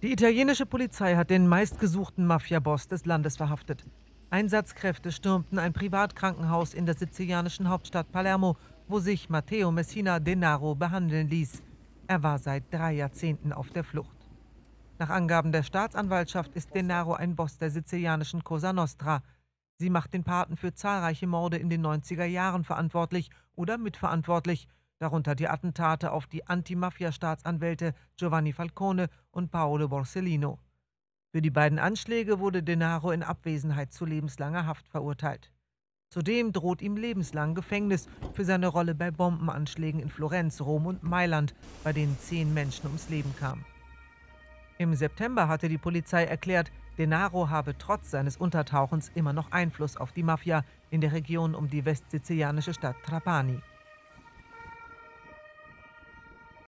Die italienische Polizei hat den meistgesuchten Mafia-Boss des Landes verhaftet. Einsatzkräfte stürmten ein Privatkrankenhaus in der sizilianischen Hauptstadt Palermo, wo sich Matteo Messina Denaro behandeln ließ. Er war seit 3 Jahrzehnten auf der Flucht. Nach Angaben der Staatsanwaltschaft ist Denaro ein Boss der sizilianischen Cosa Nostra. Sie macht den Paten für zahlreiche Morde in den 90er Jahren verantwortlich oder mitverantwortlich, darunter die Attentate auf die Anti-Mafia-Staatsanwälte Giovanni Falcone und Paolo Borsellino. Für die beiden Anschläge wurde Denaro in Abwesenheit zu lebenslanger Haft verurteilt. Zudem droht ihm lebenslang Gefängnis für seine Rolle bei Bombenanschlägen in Florenz, Rom und Mailand, bei denen 10 Menschen ums Leben kamen. Im September hatte die Polizei erklärt, Denaro habe trotz seines Untertauchens immer noch Einfluss auf die Mafia in der Region um die westsizianische Stadt Trapani.